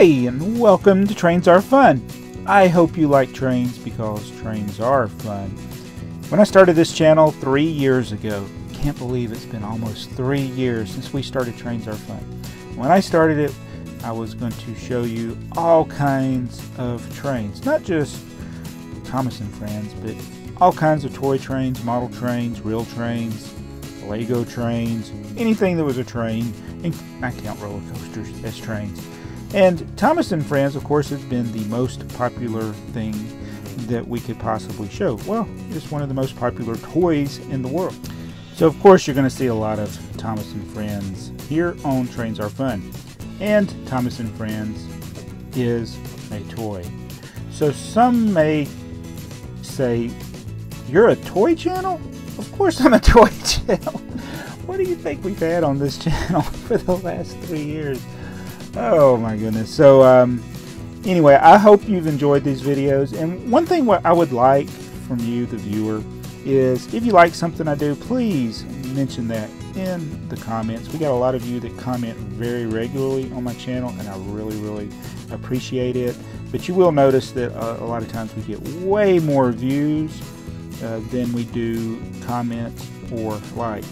Hey, and welcome to Trains Are Fun. I hope you like trains because trains are fun. When I started this channel 3 years ago, can't believe it's been almost 3 years since we started Trains Are Fun. When I started it, I was going to show you all kinds of trains, not just Thomas and Friends, but all kinds of toy trains, model trains, real trains, LEGO trains, anything that was a train, and I count roller coasters as trains. And Thomas and Friends, of course, has been the most popular thing that we could possibly show. Well, it's one of the most popular toys in the world. So, of course, you're going to see a lot of Thomas and Friends here on Trains Are Fun. And Thomas and Friends is a toy. So some may say, you're a toy channel? Of course I'm a toy channel. What do you think we've had on this channel for the last 3 years? Oh my goodness. So anyway, I hope you've enjoyed these videos. And one thing what I would like from you, the viewer, is if you like something I do, please mention that in the comments. We got a lot of you that comment very regularly on my channel, and I really appreciate it. But you will notice that a lot of times we get way more views than we do comments or likes.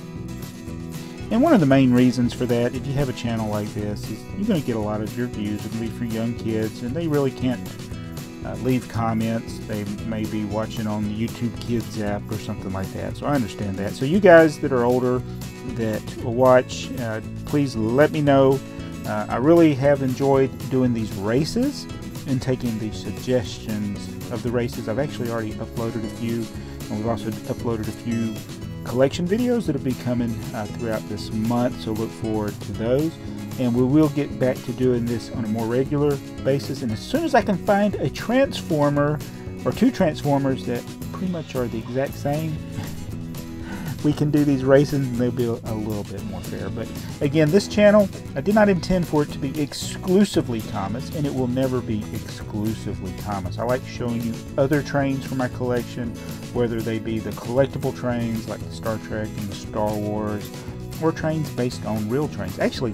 And one of the main reasons for that, if you have a channel like this, is you're going to get a lot of your views. It'll be for young kids, and they really can't leave comments. They may be watching on the YouTube Kids app or something like that. So I understand that. So you guys that are older that will watch, please let me know. I really have enjoyed doing these races and taking the suggestions of the races. I've actually already uploaded a few, and we've also uploaded a few collection videos that'll be coming throughout this month, so look forward to those. And we will get back to doing this on a more regular basis. And as soon as I can find a transformer or two transformers that pretty much are the exact same, we can do these races and they'll be a little bit more fair. But again, this channel, I did not intend for it to be exclusively Thomas, and it will never be exclusively Thomas. I like showing you other trains from my collection, whether they be the collectible trains like the Star Trek and the Star Wars, or trains based on real trains. Actually,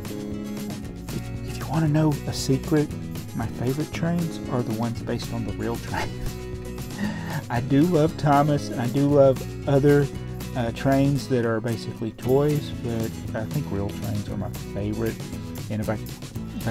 if you want to know a secret, my favorite trains are the ones based on the real trains. I do love Thomas, and I do love other trains that are basically toys, but I think real trains are my favorite. And if I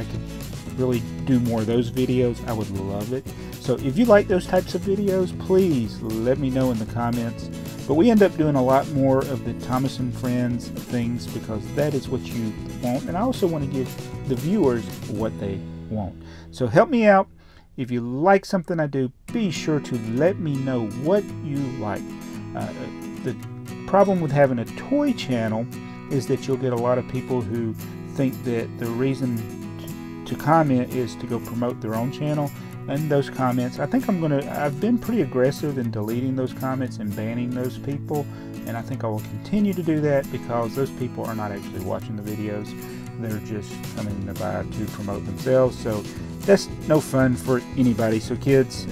could really do more of those videos, I would love it. So if you like those types of videos, please let me know in the comments. But we end up doing a lot more of the Thomas and Friends things because that is what you want. And I also want to give the viewers what they want. So help me out. If you like something I do, be sure to let me know what you like. The problem with having a toy channel is that you'll get a lot of people who think that the reason to comment is to go promote their own channel. And those comments, I think I've been pretty aggressive in deleting those comments and banning those people, and I think I will continue to do that because those people are not actually watching the videos. They're just coming by to promote themselves, so that's no fun for anybody. So kids,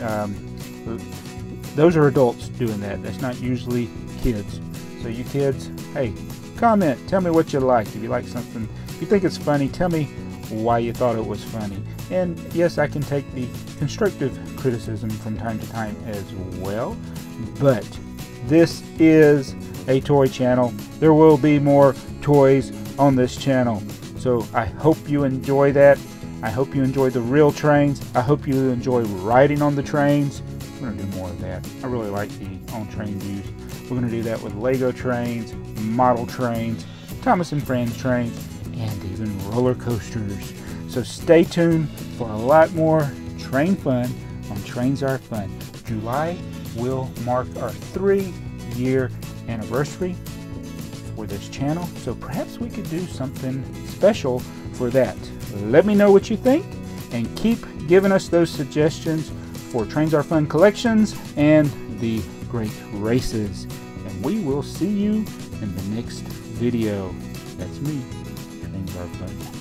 those are adults doing that. That's not usually kids. So you kids, hey, comment, tell me what you liked. If you like something, if you think it's funny, tell me why you thought it was funny. And yes, I can take the constructive criticism from time to time as well, but this is a toy channel. There will be more toys on this channel, so I hope you enjoy that. I hope you enjoy the real trains. I hope you enjoy riding on the trains. We're gonna do more of that. I really like the on-train views. We're gonna do that with LEGO trains, model trains, Thomas and Friends trains, and even roller coasters. So stay tuned for a lot more train fun on Trains Are Fun. July will mark our 3-year anniversary for this channel, so perhaps we could do something special for that. Let me know what you think, and keep giving us those suggestions for Trains Are Fun collections and the great races. And we will see you in the next video. That's me. Trains Are Fun.